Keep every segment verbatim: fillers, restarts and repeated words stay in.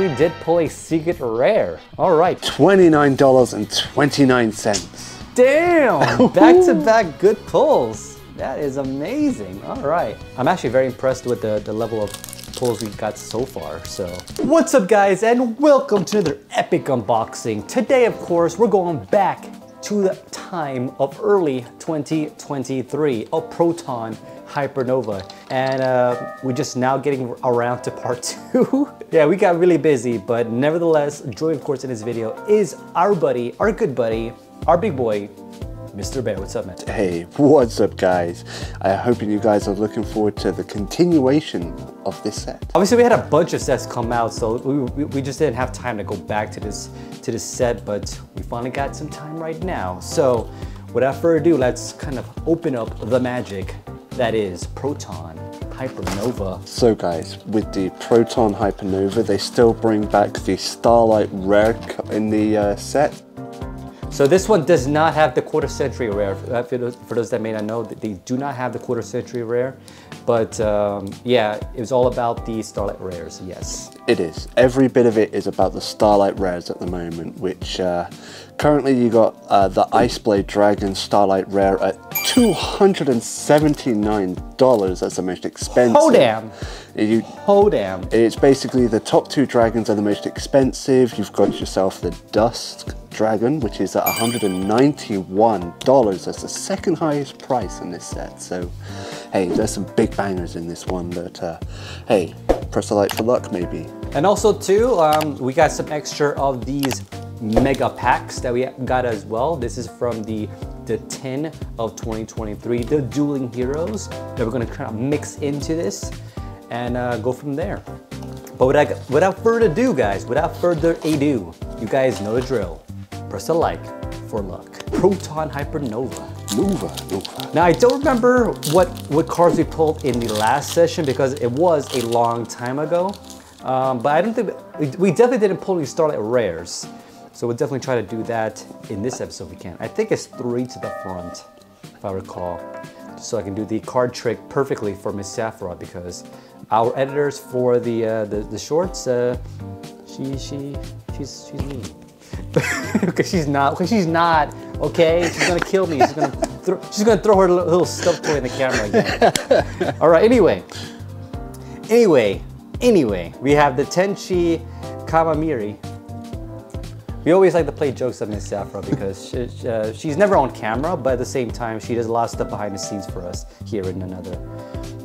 yeah, we did pull a secret rare. All right. twenty-nine dollars and twenty-nine cents. Damn, back-to-back good pulls. That is amazing. All right. I'm actually very impressed with the, the level of pulls we got so far, so. What's up, guys, and welcome to another epic unboxing. Today, of course, we're going back to the time of early twenty twenty-three, a Proton Hypernova. And uh, we're just now getting around to part two. Yeah, we got really busy, but nevertheless, joy, of course, in this video is our buddy, our good buddy, our big boy, Mister Bear. What's up, man? Hey, what's up, guys? I'm hoping you guys are looking forward to the continuation of this set. Obviously, we had a bunch of sets come out, so we, we, we just didn't have time to go back to this, to this set, but we finally got some time right now. So without further ado, let's kind of open up the magic that is Proton Hypernova. So guys, with the Proton Hypernova, they still bring back the Starlight Rare in the uh, set. So this one does not have the quarter century rare. For those, for those that may not know, they do not have the quarter century rare. But um, yeah, it was all about the Starlight Rares, yes. It is. Every bit of it is about the Starlight Rares at the moment, which uh, currently you got uh, the Ice Blade Dragon Starlight Rare at two hundred seventy-nine dollars. That's the most expensive. Oh, damn. You, oh, damn. It's basically the top two dragons are the most expensive. You've got yourself the Dusk Dragon, which is at one hundred ninety-one dollars. That's the second highest price in this set. So, hey, there's some big bangers in this one, but uh, hey, press a like for luck, maybe. And also, too, um, we got some extra of these mega packs that we got as well. This is from the the tin of twenty twenty-three, the Dueling Heroes, that we're gonna kind of mix into this and uh, go from there. But without, without further ado, guys, without further ado, you guys know the drill. Press a like for luck. Proton Hypernova. Nova, Nova. Now, I don't remember what, what cards we pulled in the last session because it was a long time ago. Um, but I don't think, we, we definitely didn't pull any Starlight Rares. So we'll definitely try to do that in this episode if we can. I think it's three to the front, if I recall. So I can do the card trick perfectly for Miss Safra because our editors for the uh, the, the shorts, uh, she she she's she's mean. Because she's not. Because she's not. Okay, she's gonna kill me. She's gonna throw, she's gonna throw her little stuff toy in the camera again. All right. Anyway. Anyway. Anyway. We have the Tenchi Kamamiri. We always like to play jokes at Miss Safra because she, uh, she's never on camera, but at the same time, she does a lot of stuff behind the scenes for us here in another.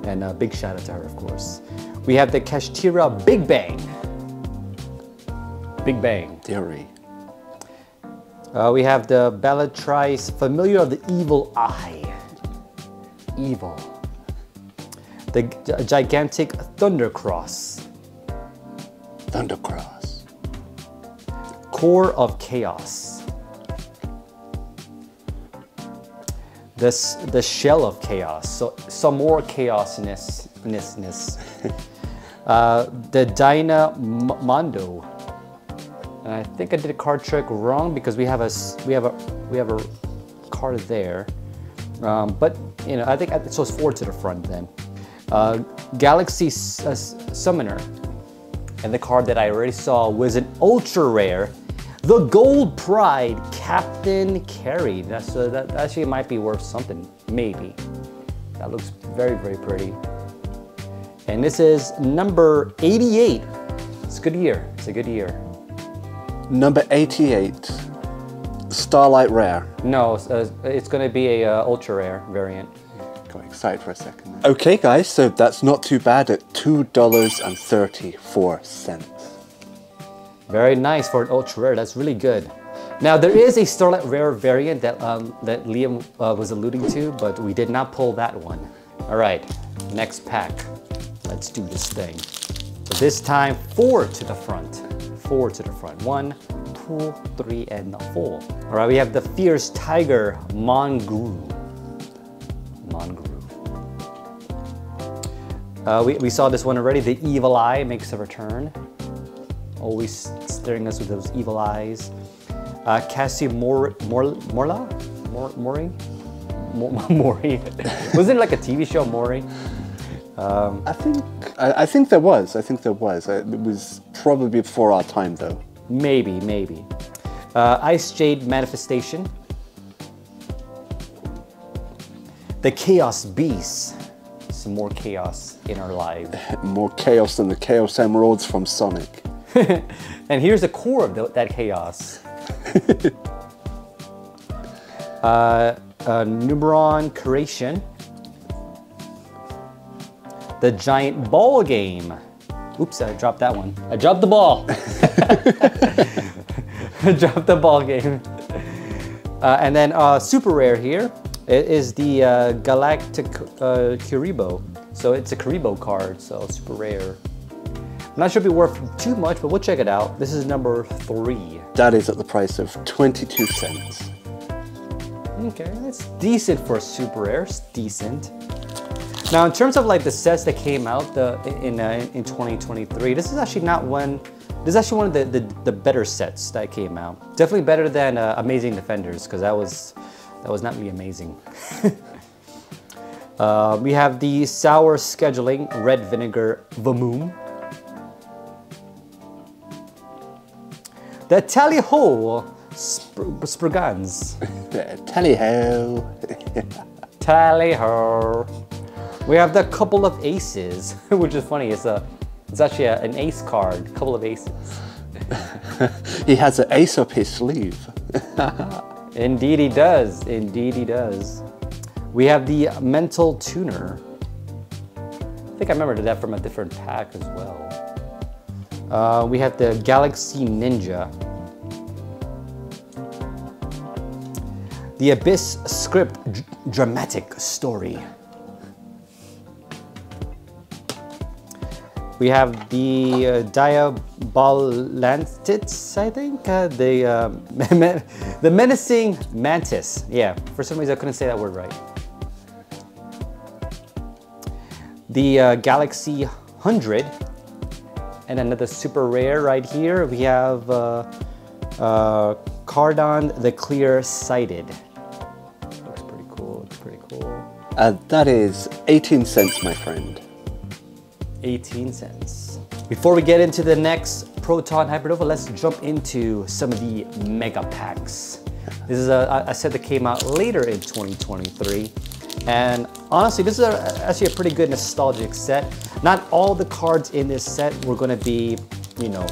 And a big shout out to her, of course. We have the Kashtira Big Bang. Big Bang Theory. Uh, we have the Ballatrice, Familiar of the Evil Eye. Evil. The G Gigantic Thundercross. Thundercross. Core of Chaos. This the Shell of Chaos. So some more chaosness, ness, uh, the Dinamondo. And I think I did a card trick wrong because we have a we have a we have a card there. Um, but you know, I think I, so. It's four to the front then. Uh, Galaxy uh, Summoner. And the card that I already saw was an ultra rare. The Gold Pride Captain Carrie. That's uh, that actually might be worth something, maybe. That looks very, very pretty. And this is number eighty-eight. It's a good year. It's a good year. Number eighty-eight, Starlight Rare. No, uh, it's going to be a uh, ultra rare variant. I'm excited for a second there. Okay, guys, so that's not too bad at two dollars and thirty-four cents. Very nice for an ultra rare. That's really good. Now, there is a Starlight Rare variant that um, that Liam uh, was alluding to, but we did not pull that one. All right, next pack. Let's do this thing. So this time, four to the front. Four to the front. One, two, three, and four. All right, we have the Fierce Tiger Monguru. Monguru. Uh, we, we saw this one already. The Evil Eye makes a return. Always staring us with those evil eyes. Uh, Cassie Mor Mor Morla? Mor Mori? Mor Mori. Wasn't it like a T V show, Mori? Um, I think I, I think there was. I think there was. It was probably before our time though. Maybe, maybe. Uh, Ice Jade Manifestation. The Chaos Beast. Some more chaos in our lives. More chaos than the Chaos Emeralds from Sonic. And here's the core of the, that chaos. uh, uh, Numeron Creation. The Giant Ball Game. Oops, I dropped that one. I dropped the ball. I dropped the ball game. Uh, and then uh, super rare here. It is the uh, Galactic uh, Kuribo. So it's a Kuribo card, so super rare. I'm not sure if it'll be worth too much, but we'll check it out. This is number three. That is at the price of twenty-two cents. Okay, that's decent for a super rare, it's decent. Now in terms of like the sets that came out the, in, uh, in twenty twenty-three, this is actually not one, this is actually one of the, the, the better sets that came out. Definitely better than uh, Amazing Defenders, because that was, that was not me amazing. uh, we have the Sour Scheduling Red Vinegar Vamoom. The Tally Ho Sprugans. Tally Ho. Tally Ho. We have the Couple of Aces, which is funny. It's a, it's actually a, an ace card. Couple of Aces. He has an ace up his sleeve. Indeed he does. Indeed he does. We have the Mental Tuner. I think I remembered that from a different pack as well. Uh, we have the Galaxy Ninja. The Abyss Script Dr Dramatic Story. We have the uh, Diabolantids, I think? Uh, the, uh, men the Menacing Mantis. Yeah, for some reason I couldn't say that word right. The uh, Galaxy one hundred. And another super rare right here. We have uh, uh, Cardon the Clear Sighted. Looks pretty cool, looks pretty cool. Uh, that is eighteen cents, my friend. eighteen cents. Before we get into the next Proton Hypernova, let's jump into some of the mega packs. This is a, a set that came out later in twenty twenty-three. And honestly, this is a, actually a pretty good nostalgic set. Not all the cards in this set were gonna be, you know,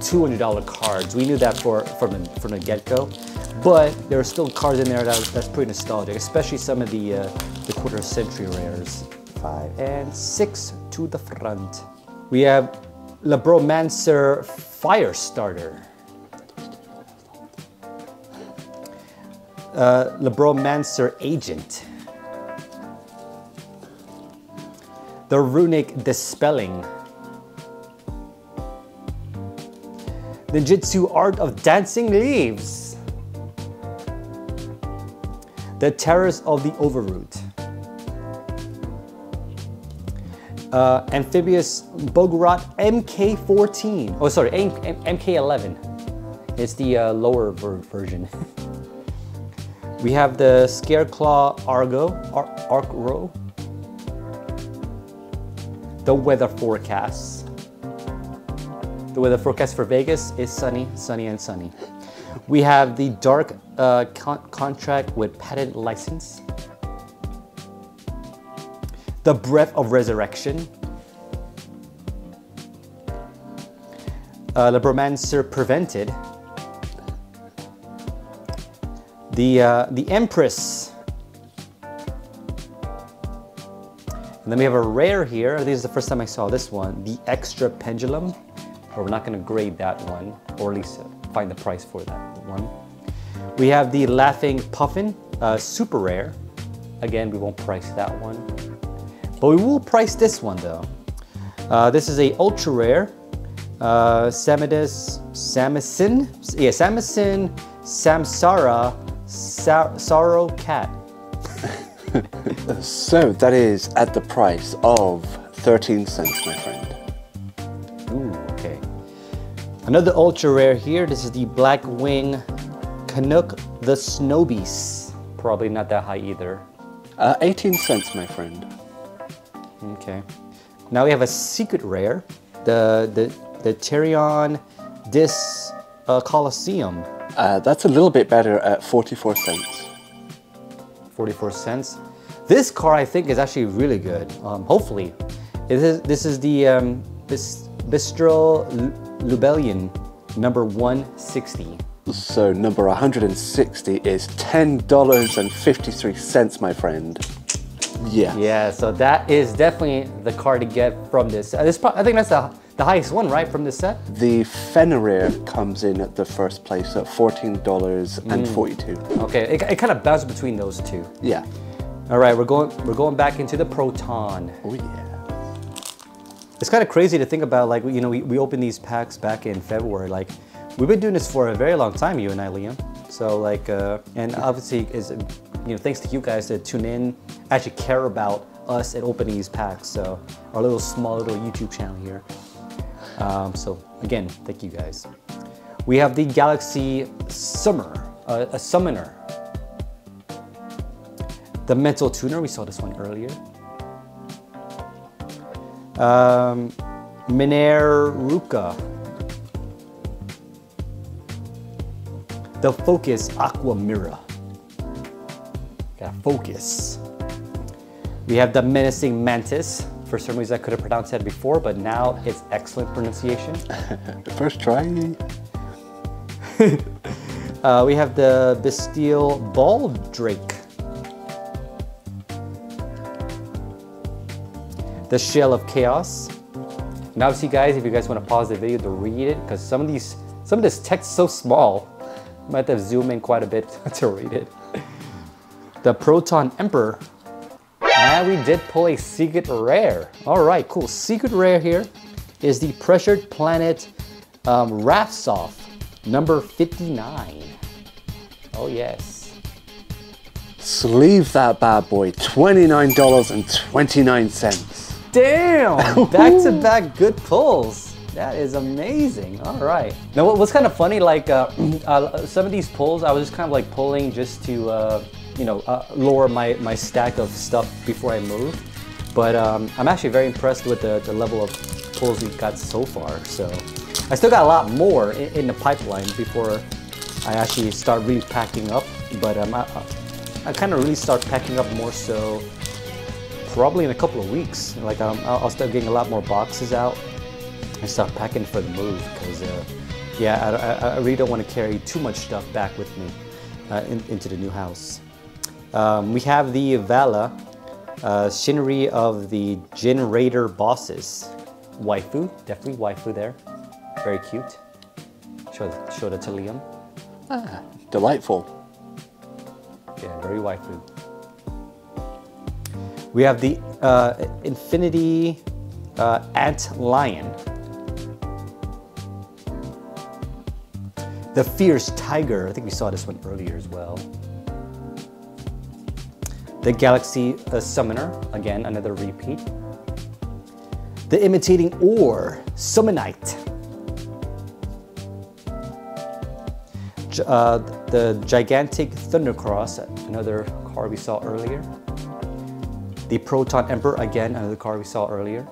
two hundred dollar cards. We knew that for, from, the, from the get-go. But there are still cards in there that, that's pretty nostalgic, especially some of the, uh, the quarter century rares. Five and six to the front. We have Lebromancer Firestarter. Uh, Lebromancer Agent. The Runic Dispelling. Ninjutsu Art of Dancing Leaves. The Terrors of the Overroot. Uh, amphibious Bogorot M K fourteen. Oh, sorry, M K eleven. It's the uh, lower ver version. We have the Scareclaw Argo, Ar Arcro. The weather forecast. The weather forecast for Vegas is sunny, sunny, and sunny. We have the dark uh, con contract with patent license. The breath of resurrection. Uh, Lebromancer prevented. The uh, the Empress. And then we have a rare here. I think this is the first time I saw this one. The Extra Pendulum. But we're not gonna grade that one, or at least find the price for that one. We have the Laughing Puffin, uh, super rare. Again, we won't price that one. But we will price this one though. Uh, this is a ultra rare. Uh, Samidus, Samison, yeah, Samison, Samsara, Sa Sorrow Cat. So that is at the price of thirteen cents, my friend. Ooh, okay. Another ultra rare here. This is the Black Wing Canuck the Snow Beast. Probably not that high either. Uh, eighteen cents, my friend. Okay. Now we have a secret rare. The, the the Tyrion Dis uh, Colosseum. Uh, that's a little bit better at forty-four cents. forty-four cents. This card I think is actually really good. Um, hopefully, it is, this is the um, Bis Bistro Lubellian number one sixty. So number one hundred sixty is ten dollars and fifty-three cents, my friend. Yeah. Yeah. So that is definitely the card to get from this. Uh, this I think that's the the highest one, right, from this set. The Fenrir comes in at the first place at fourteen dollars and forty-two. Mm. Okay. It, it kind of bounced between those two. Yeah. All right. We're going we're going back into the Proton. Oh yeah. It's kind of crazy to think about, like, you know, we, we opened these packs back in February. Like, we've been doing this for a very long time, you and I, Liam. So like, uh, and obviously is, you know, thanks to you guys that tune in, actually care about us and opening these packs. So our little small little YouTube channel here. Um, so again, thank you guys. We have the Galaxy Summoner, uh, a Summoner. The Mental Tuner, we saw this one earlier. Um, Mineruka, the Focus Aqua Mirror. Gotta focus. We have the Menacing Mantis. For some reason I could have pronounced that before, but now it's excellent pronunciation. First try. uh, we have the Bastille Baldrake, the Shell of Chaos. And obviously, guys, if you guys want to pause the video to read it, because some of these, some of this text is so small, you might have to zoom in quite a bit to read it. The Proton Emperor. And we did pull a secret rare. All right, cool. Secret rare here is the Pressured Planet um, Raphsoth, number fifty-nine. Oh yes. Sleeve that bad boy, twenty-nine dollars and twenty-nine cents. Damn, back-to-back -back good pulls. That is amazing, all right. Now what's kind of funny, like uh, uh, some of these pulls, I was just kind of like pulling just to, uh, you know, uh, lower my, my stack of stuff before I move. But um, I'm actually very impressed with the, the level of pulls we've got so far. So I still got a lot more in, in the pipeline before I actually start really packing up, but um, I, I, I kind of really start packing up more so probably in a couple of weeks. Like um, I'll start getting a lot more boxes out and start packing for the move, because uh, yeah, I, I really don't want to carry too much stuff back with me uh, in, into the new house. Um, we have the Vala, uh, Shinri of the Generator Bosses. Waifu, definitely waifu there. Very cute. Show, show that to Liam. Ah, delightful. Yeah, very waifu. We have the uh, Infinity uh, Ant Lion, the Fierce Tiger. I think we saw this one earlier as well. The Galaxy uh, Summoner, again another repeat. The Imitating Ore Summonite. Uh, the Gigantic Thundercross, another card we saw earlier. The Proton Emperor, again, another card we saw earlier.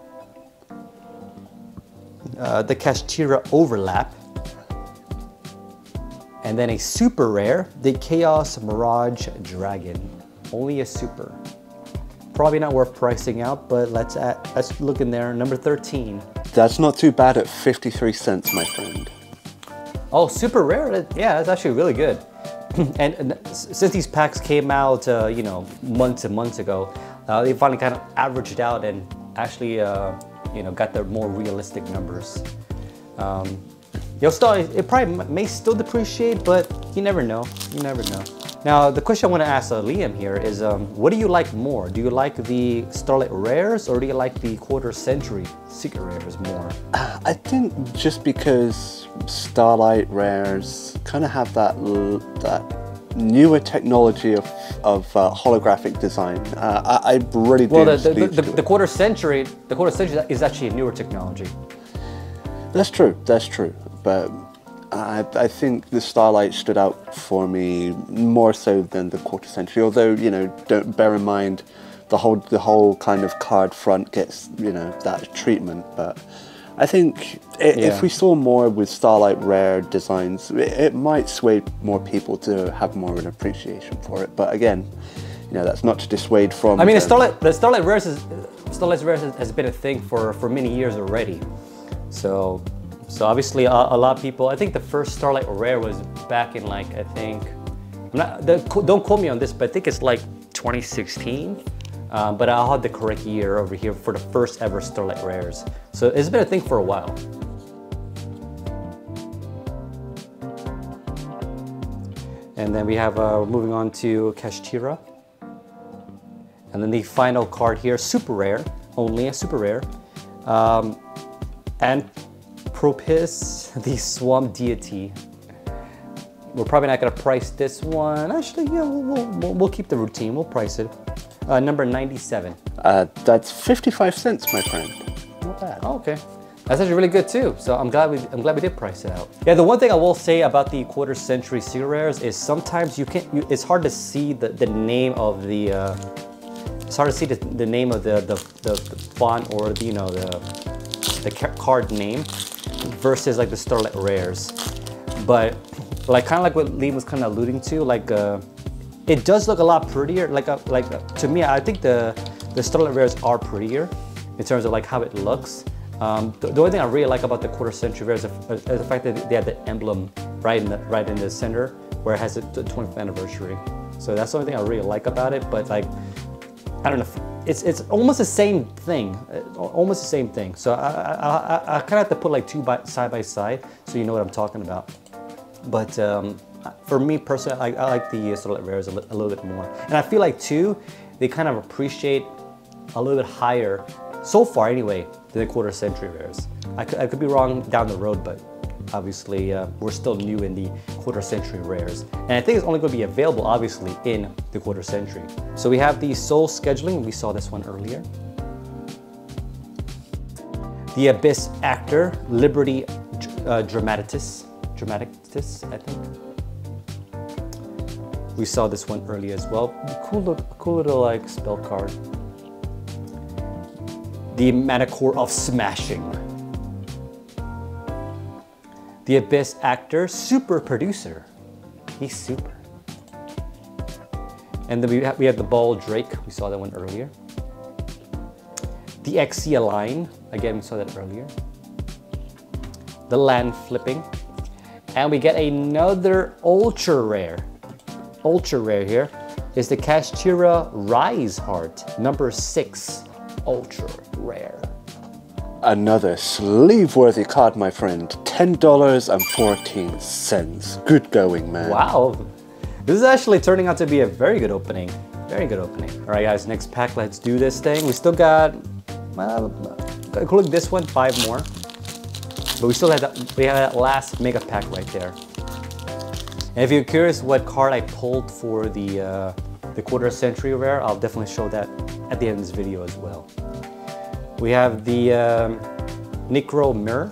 Uh, the Kashtira Overlap. And then a super rare, the Chaos Mirage Dragon. Only a super. Probably not worth pricing out, but let's, at, let's look in there. Number thirteen. That's not too bad at fifty-three cents, my friend. Oh, super rare, yeah, that's actually really good. and, and since these packs came out, uh, you know, months and months ago, uh, they finally kind of averaged out and actually, uh, you know, got their more realistic numbers. Um, you'll still, it probably may still depreciate, but you never know, you never know. Now, the question I want to ask uh, Liam here is, um, what do you like more? Do you like the Starlight Rares, or do you like the Quarter Century Secret Rares more? Uh, I think just because Starlight Rares kind of have that that newer technology of, of uh, holographic design. Uh, I, I really do. Well, the, the, the, the, the Quarter Century, the Quarter Century is actually a newer technology. That's true. That's true. But I, I think the Starlight stood out for me more so than the Quarter Century. Although, you know, don't bear in mind the whole the whole kind of card front gets, you know, that treatment. But I think it, yeah. if we saw more with Starlight Rare designs, it, it might sway more people to have more of an appreciation for it. But again, you know, that's not to dissuade from... I mean, the Starlight, the Starlight Rare is, Starlight Rare has been a thing for, for many years already. So, so obviously a, a lot of people... I think the first Starlight Rare was back in like, I think... I'm not, the, don't quote me on this, but I think it's like twenty sixteen. Um, but I'll have the correct year over here for the first ever Starlight Rares. So it's been a thing for a while. And then we have, uh, moving on to Kashtira. And then the final card here, super rare, only a super rare. Um, and Propis, the Swamp Deity. We're probably not gonna price this one. Actually, yeah, we'll, we'll, we'll keep the routine, we'll price it. Uh, number ninety-seven. Uh, that's fifty-five cents, my friend. Not bad. Oh, okay. That's actually really good too. So I'm glad we I'm glad we did price it out. Yeah, the one thing I will say about the quarter century super rares is sometimes you can't. You, it's hard to see the the name of the. Uh, it's hard to see the, the name of the the, the the font or the, you know, the the card name versus like the Starlight Rares, but like kind of like what Liam was kind of alluding to, like. Uh, It does look a lot prettier. Like, a, like a, to me, I think the the Starlight Rares are prettier in terms of like how it looks. Um, the, the only thing I really like about the quarter century rares is, is the fact that they have the emblem right in the right in the center where it has the twentieth anniversary. So that's the only thing I really like about it. But like, I don't know. If, it's it's almost the same thing. Almost the same thing. So I I, I, I kind of have to put like two by, side by side so you know what I'm talking about. But. Um, For me personally, I, I like the Starlight Rares a, li a little bit more. And I feel like too, they kind of appreciate a little bit higher, so far anyway, than the quarter century rares. I could, I could be wrong down the road, but obviously uh, we're still new in the quarter century rares. And I think it's only gonna be available obviously in the quarter century. So we have the Soul Scheduling, we saw this one earlier. The Abyss Actor, Liberty uh, Dramaticis, Dramaticis, I think. We saw this one earlier as well. Cool, look, cool little like spell card. The Manticore of Smashing. The Abyss Actor, Super Producer. He's super. And then we have, we have the Baldrake. We saw that one earlier. The Exia Line. Again, we saw that earlier. The Land Flipping. And we get another Ultra Rare. Ultra rare here is the Kashtira Rise Heart, number six, ultra rare. Another sleeve-worthy card, my friend. ten dollars and fourteen cents. Good going, man. Wow. This is actually turning out to be a very good opening. Very good opening. All right, guys, next pack, let's do this thing. We still got, well, including this one, five more. But we still have that, we have that last mega pack right there. And if you're curious what card I pulled for the, uh, the quarter century rare, I'll definitely show that at the end of this video as well. We have the um, Necro Mirror,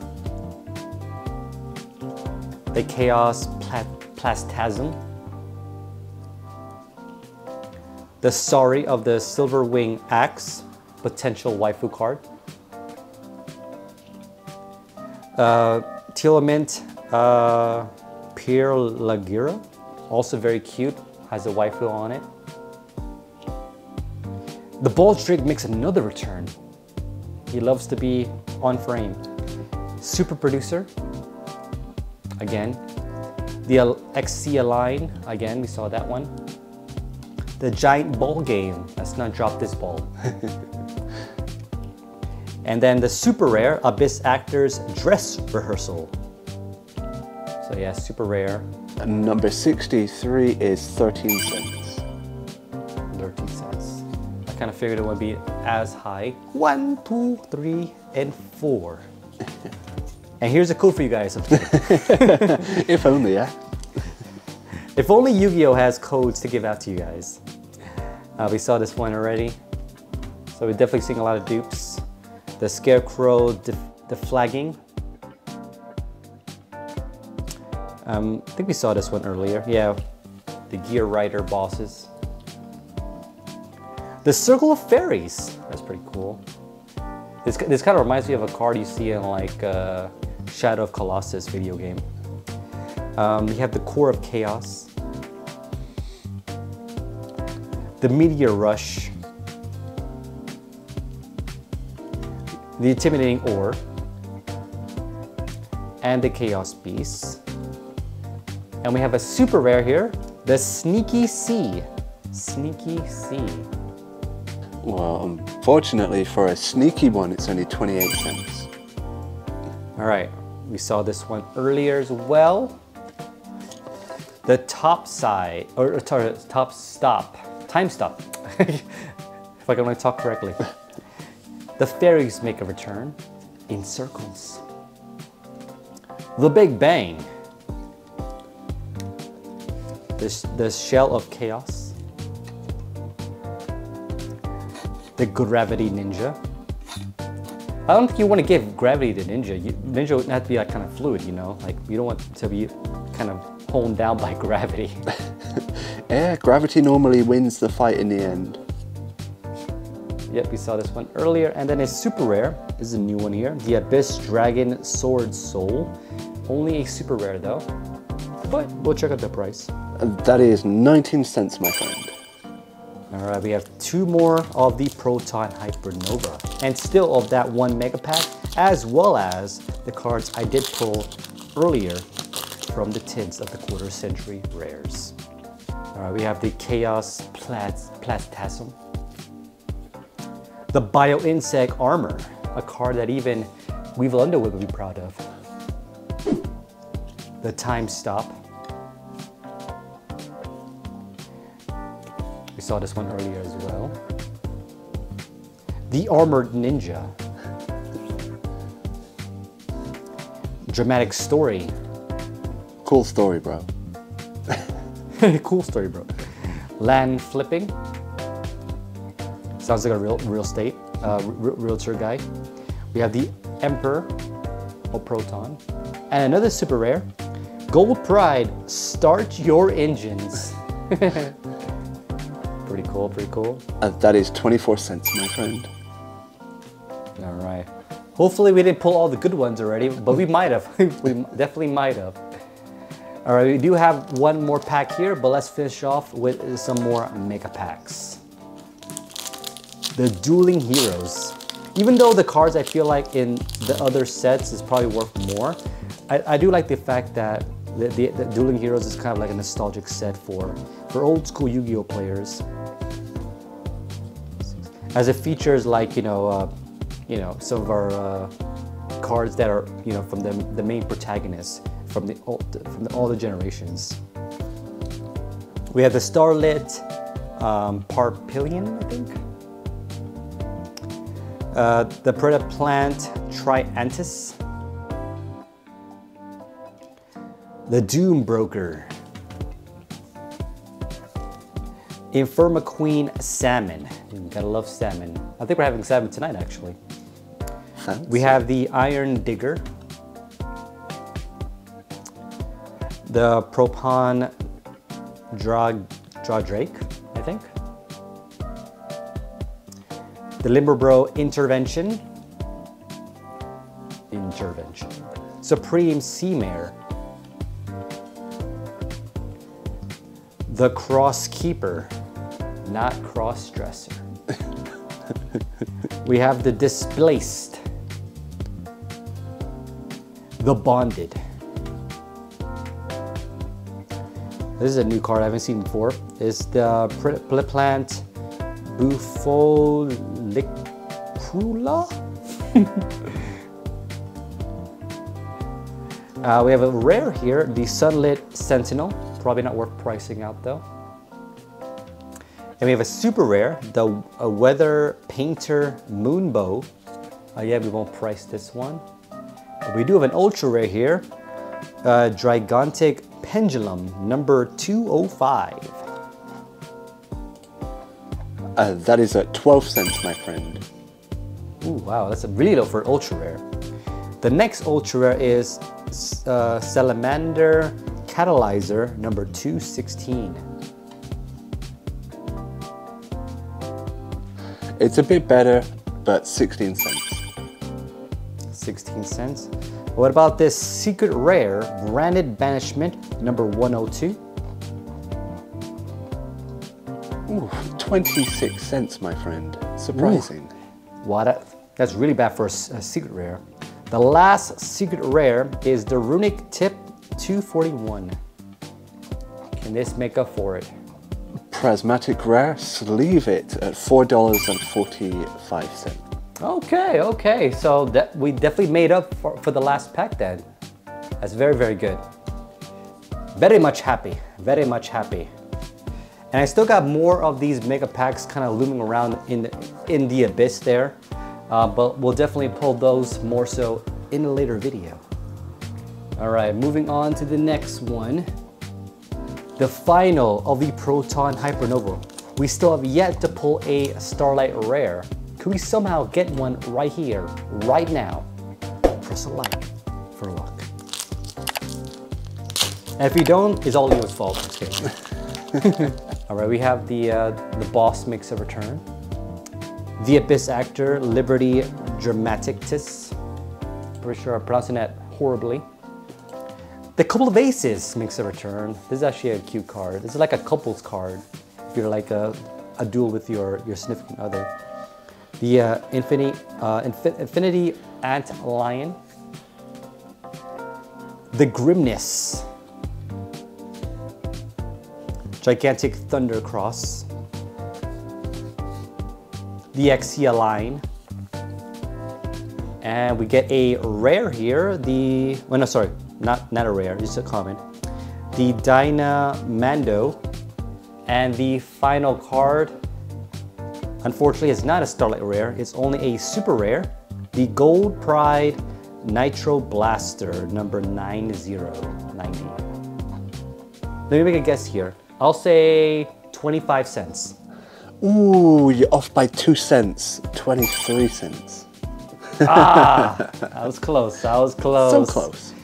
the Chaos Plastasm, the Sari of the Silver Wing Axe, potential waifu card, uh, Telemint, uh, Pierre Lagira, also very cute, has a waifu on it. The Baldrake makes another return. He loves to be on frame. Super Producer, again. The X C Line, again, we saw that one. The Giant Ball Game, let's not drop this ball. And then the super rare Abyss Actor's Dress Rehearsal. So yeah, super rare. And number sixty-three is thirteen cents. thirteen cents. I kind of figured it would be as high. One, two, three, and four. And here's a code for you guys. If only, yeah. If only Yu-Gi-Oh has codes to give out to you guys. Uh, we saw this one already. So we're definitely seeing a lot of dupes. The Scarecrow, def deflagging. Um, I think we saw this one earlier. Yeah, the Gear Rider bosses. The Circle of Fairies. That's pretty cool. This, this kind of reminds me of a card you see in like uh, Shadow of Colossus video game. Um, we have the Core of Chaos, the Meteor Rush, the Intimidating Ore, and the Chaos Beast. And we have a super rare here, the Sneaky Sea. Sneaky Sea. Well, unfortunately for a sneaky one, it's only twenty-eight cents. All right, we saw this one earlier as well. The top side, or sorry, top stop, time stop. If I can only talk correctly. The fairies make a return in circles. The Big Bang. The, the Shell of Chaos. The Gravity Ninja. I don't think you want to give Gravity to Ninja. You, ninja would have to be like kind of fluid, you know? Like you don't want to be kind of honed down by gravity. Yeah, gravity normally wins the fight in the end. Yep, we saw this one earlier. And then a super rare, this is a new one here, the Abyss Dragon Sword Soul. Only a super rare though, but we'll check out the price. That is nineteen cents, my friend. All right, we have two more of the Proton Hypernova, and still of that one mega pack, as well as the cards I did pull earlier from the tins of the quarter century rares. All right, we have the Chaos Plastasm, the Bio Insect Armor, a card that even Weevil Underwood would be proud of. The Time Stop. We saw this one earlier as well. The Armored Ninja. Dramatic Story. Cool story, bro. Cool story, bro. Land flipping. Sounds like a real real estate, uh, re realtor guy. We have the Emperor, or Proton. And another super rare, Gold Pride, Start Your Engines. Pretty cool, pretty cool. Uh, that is twenty-four cents, my friend. All right. Hopefully we didn't pull all the good ones already, but we might have. We definitely might have. All right, we do have one more pack here, but let's finish off with some more mega packs. The Dueling Heroes. Even though the cards I feel like in the other sets is probably worth more, I, I do like the fact that the, the, the Dueling Heroes is kind of like a nostalgic set for, for old school Yu-Gi-Oh players. As it features like, you know, uh, you know some of our uh, cards that are, you know, from the, the main protagonists. From the old, from the, all the generations, we have the Starlit um, Parpillion, I think, uh, the Predator Plant Triantis, the Doom Broker, Infirma Queen Salmon. Dude, gotta love salmon. I think we're having salmon tonight, actually. Fancy. We have the Iron Digger. The Proton Drag Drake, I think. The Limberbro Intervention. Intervention. Supreme Sea Mare. The Cross Keeper, not Cross Dresser. We have the Displaced. The Bonded. This is a new card I haven't seen before. It's the Plant Bufolicula. uh, we have a rare here, the Sunlit Sentinel. Probably not worth pricing out though. And we have a super rare, the uh, Weather Painter Moonbow. Uh, yeah, we won't price this one. But we do have an ultra rare here, uh, Gigantic Pendulum, number two oh five. Uh, that is at twelve cents, my friend. Ooh, wow, that's a really low for ultra rare. The next ultra rare is uh, Salamander Catalyzer, number two sixteen. It's a bit better, but sixteen cents. sixteen cents. What about this secret rare, Branded Banishment, number one oh two? Ooh, twenty-six cents, my friend. Surprising. Ooh. Wow, that, that's really bad for a, a secret rare. The last secret rare is the Runic Tip two forty-one. Can this make up for it? Prismatic Rare, sleeve it at four dollars and forty-five cents. Okay, okay, so that we definitely made up for, for the last pack then. That's very, very good. Very much happy, very much happy. And I still got more of these mega packs kind of looming around in, in the abyss there. Uh, but we'll definitely pull those more so in a later video. All right, moving on to the next one. The final of the Proton Hypernova. We still have yet to pull a Starlight Rare. Could we somehow get one right here, right now? Press a like for luck. And if you don't, it's all your fault. Just kidding. All right, we have the, uh, the boss makes a return. The Abyss Actor, Liberty Dramaticis. Pretty sure I'm pronouncing that horribly. The Couple of Aces makes a return. This is actually a cute card. This is like a couple's card. If you're like a, a duel with your, your significant other. The uh, Infinity, uh, Infin Infinity Ant Lion. The Grimness. Gigantic Thundercross. The Exia line, and we get a rare here. The well, no, sorry, not not a rare. It's a common. The Dinamondo, and the final card. Unfortunately, it's not a Starlight Rare. It's only a super rare. The Gold Pride Nitro Blaster number nine zero ninety. Let me make a guess here. I'll say twenty-five cents. Ooh, you're off by two cents, twenty-three cents. Ah, I was close, I was close. So close.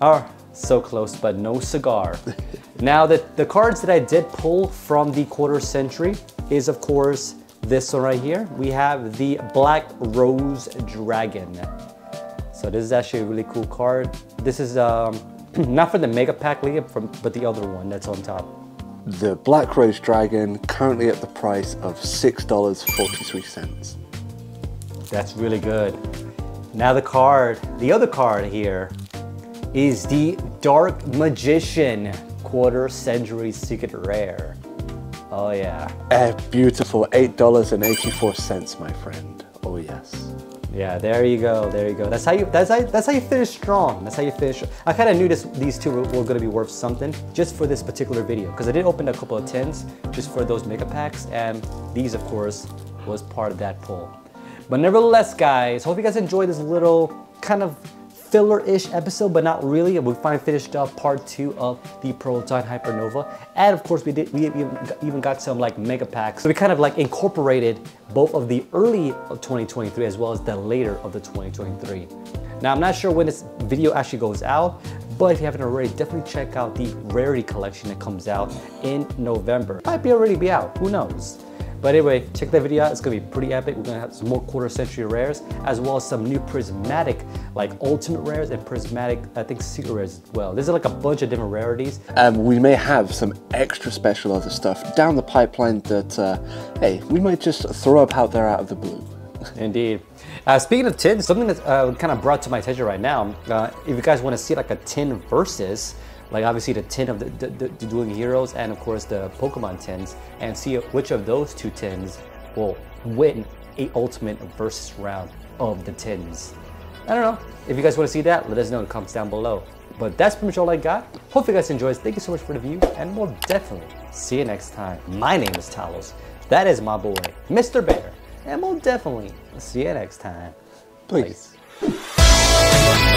Oh, so close, but no cigar. Now, the, the cards that I did pull from the quarter century is, of course, this one right here. We have the Black Rose Dragon. So this is actually a really cool card. This is um, not from the Mega Pack League, from, but the other one that's on top. The Black Rose Dragon, currently at the price of six dollars and forty-three cents. That's really good. Now the card, the other card here is the Dark Magician Quarter Century Secret Rare. Oh yeah. A beautiful eight dollars and eighty-four cents, my friend. Oh yes. Yeah, there you go, there you go. That's how you, that's how, that's how you finish strong. That's how you finish. I kind of knew this, these two were, were gonna be worth something just for this particular video, because I did open a couple of tins just for those mega packs, and these, of course, was part of that pull. But nevertheless, guys, hope you guys enjoyed this little kind of filler-ish episode, but not really. We finally finished up part two of the Proton Hypernova. And of course, we did. We even got some like mega packs. So we kind of like incorporated both of the early of twenty twenty-three as well as the later of the twenty twenty-three. Now, I'm not sure when this video actually goes out, but if you haven't already, definitely check out the Rarity Collection that comes out in November. Might be already be out, who knows? But anyway, check that video out. It's gonna be pretty epic. We're gonna have some more quarter century rares, as well as some new prismatic, like ultimate rares and prismatic, I think, secret rares as well. There's like a bunch of different rarities. Um, we may have some extra special other stuff down the pipeline that, uh, hey, we might just throw up out there out of the blue. Indeed. Uh, speaking of tins, something that's uh, kind of brought to my attention right now, uh, if you guys wanna see like a tin versus, like obviously the tin of the, the, the, the Dueling Heroes and of course the Pokemon tins, and see which of those two tins will win a ultimate versus round of the tins. I don't know. If you guys want to see that, let us know in the comments down below. But that's pretty much all I got. Hope you guys enjoyed. Thank you so much for the view, and we'll definitely see you next time. My name is Talos. That is my boy, Mister Bear, and we'll definitely see you next time. Please. Please.